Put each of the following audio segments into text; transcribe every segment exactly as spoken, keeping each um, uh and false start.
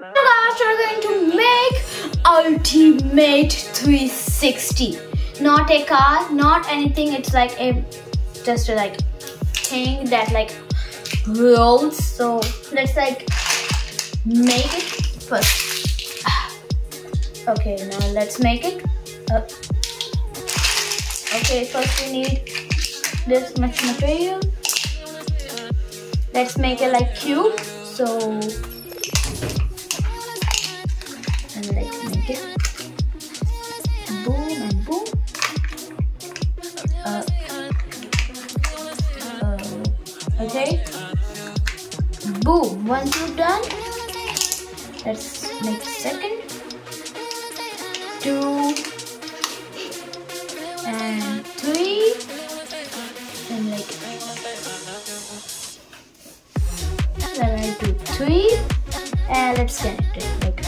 So guys, we're going to make Ultimate three sixty. Not a car, not anything. It's like a just a like thing that like rolls. So let's like make it first. Okay, now let's make it. Uh, okay, first we need this much material. Let's make it like cube. So. And let's make it boom and boom. Uh, uh, okay, boom. Once you're done, let's make second, two, and three, and like then I do three, and let's connect it like.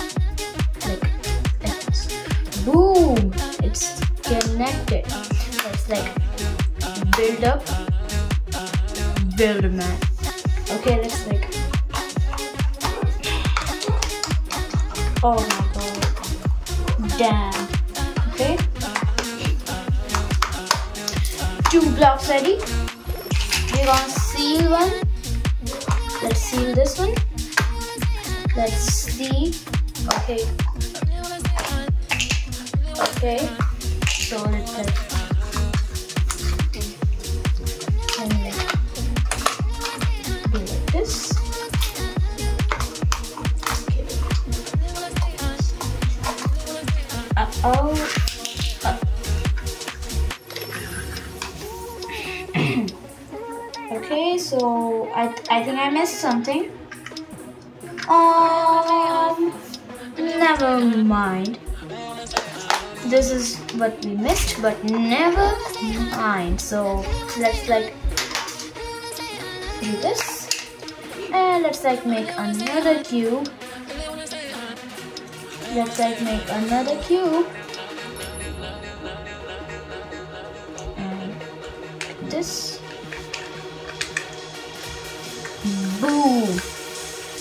Boom! It's connected. Let's like build up, build a man. Okay, let's like. Oh my god! Damn. Okay. Two blocks ready. We're gonna seal one. Let's seal this one. Let's see. Okay. Okay, so let's like, and like, do like this. Okay. Uh oh. Uh. Okay, so I th I think I missed something. Um, never mind. This is what we missed, but never mind. So let's like do this, and let's like make another cube. Let's like make another cube, and this. Boom!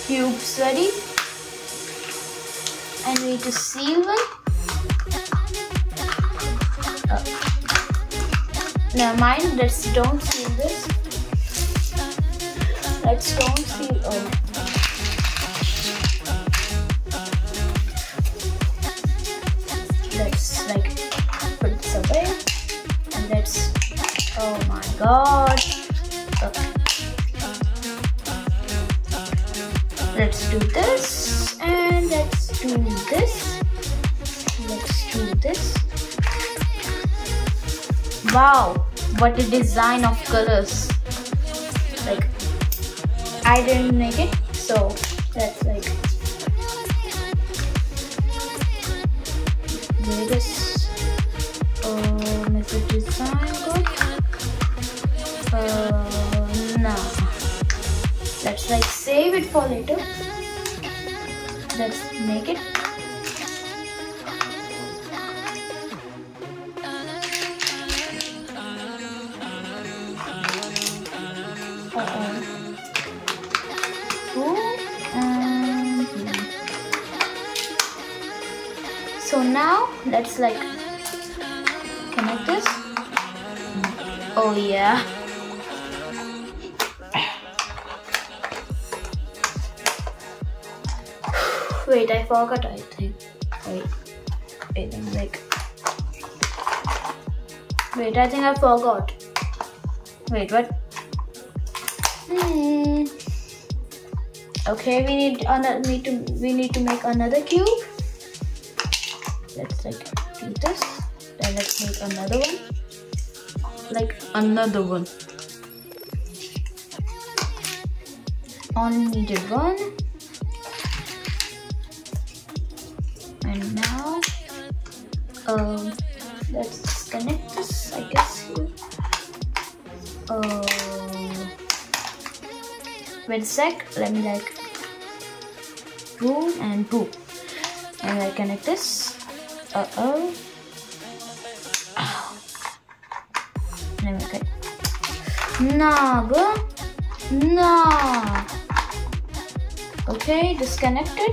Cube's ready, and we need to seal one. Never mind, let's don't seal this. Let's don't seal. Oh. Let's like put this away. And let's. Oh my god. Okay. Let's do this. And let's do this. Let's do this. Wow, what a design of colors. Like, I didn't make it, so that's like do this. Oh, make the design good. Uh, no. Let's like save it for later. Let's make it. So now let's like connect this. Oh yeah. Wait, I forgot. I think. Wait, wait, I'm like. Wait, I think I forgot. Wait, what? Hmm. Okay, we need another. Need to. We need to make another cube. Let's like do this, then let's make another one, like another one. Only needed one, and now um, let's connect this, I guess. Uh, wait a sec, let me like boom and boom, and I connect this. Uh oh. Let me cut. Nah, bro. Nah. Okay, disconnected.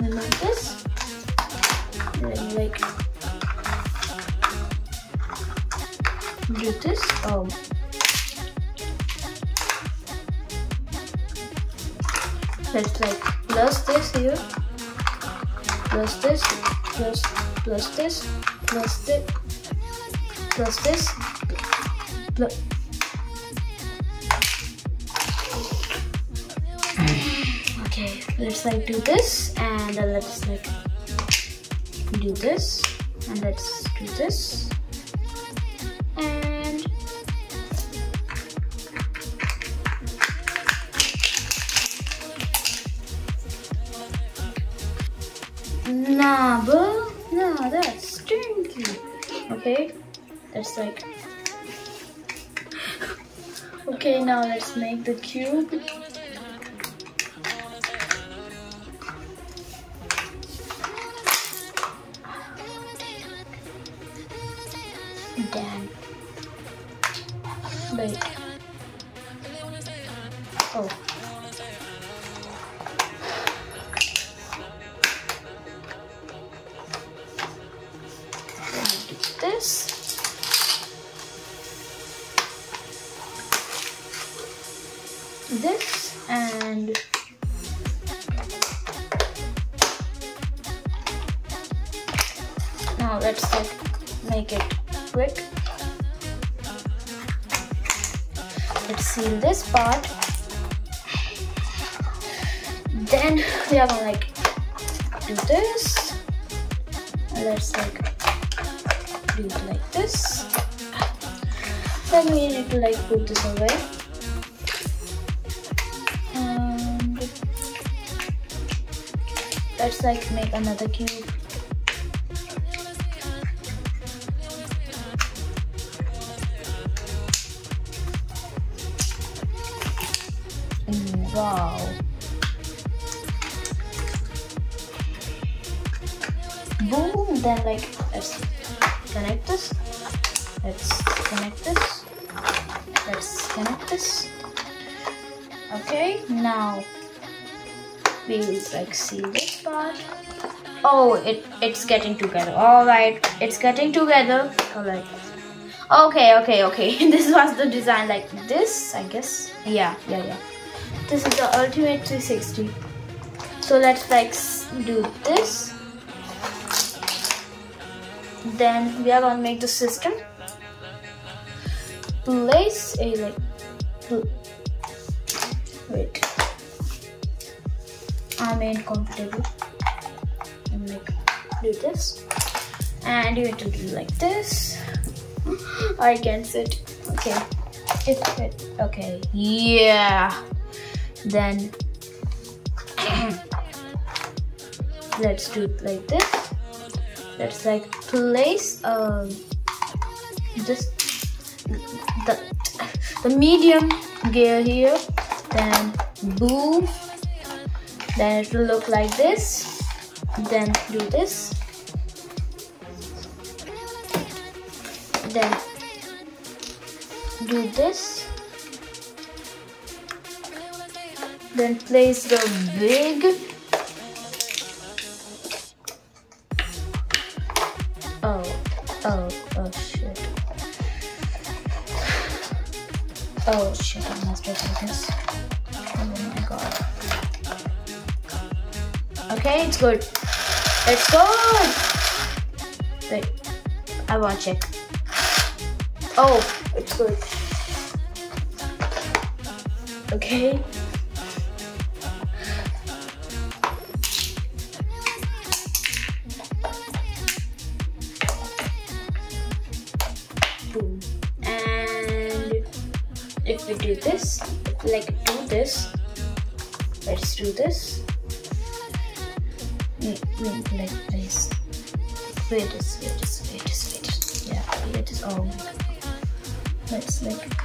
And then like this. And then you like do this. Oh. Let's like plus this here. Plus this. Plus plus this. Plus this. Plus this. Plus okay, let's like do this, and then let's like do this, and let's do this, and nah, bro, nah, that's stinky. Okay, that's like okay. Now let's make the cube. Damn. Wait. Oh. Let's do this. This and now let's like make it quick. Let's seal this part. Then we are gonna like do this. Let's like do it like this. Then we need to like put this away. And let's like make another cube. Wow. Boom. Then like let's connect this. Let's connect this. Let's connect this. Okay. Now we will like see this part. Oh, it it's getting together. All right, it's getting together. All right. Okay. Okay. Okay. This was the design like this, I guess. Yeah. Yeah. Yeah. This is the Ultimate three sixty. So let's like do this. Then we are gonna make the system. Place a like. Wait. I'm uncomfortable. And like do this. And you need to do like this. I can sit. Okay. It's fit. Okay. Yeah. Then let's do it like this. Let's like place um this the the medium gear here. Then boom. Then it will look like this. Then do this. Then do this. Then place the big oh oh oh shit oh shit I must do this. Oh my god. Okay, it's good, it's good. Wait, I want to check. Oh, it's good. Okay. And if we do this, like do this, let's do this. Wait, wait, like this. Wait, this, wait, this, wait, this, wait, this. Yeah, wait, this. Oh my god. Let's like.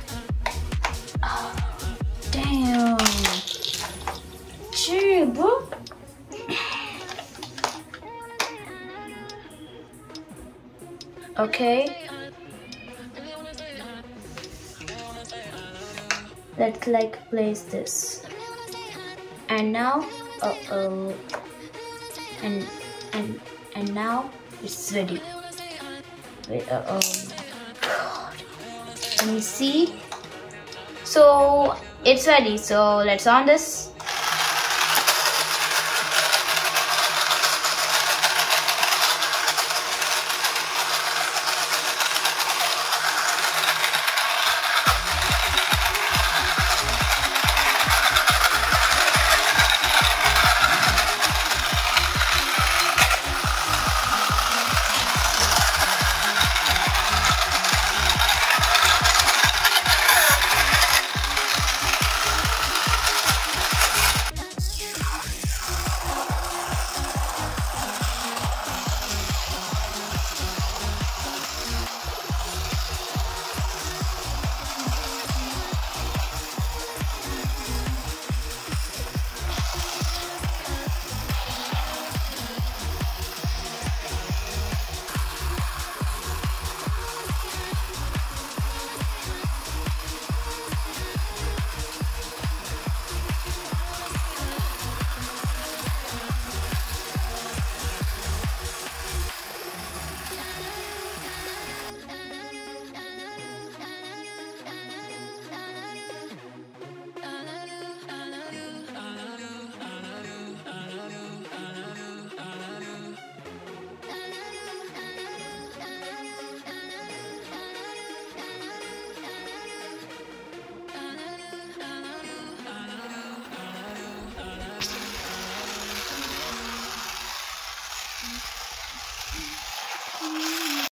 Oh, damn. Gee, bro. Okay. Let's like place this. And now, uh oh, and and and now it's ready. Wait, uh, oh God. Let me see. So it's ready. So let's on this.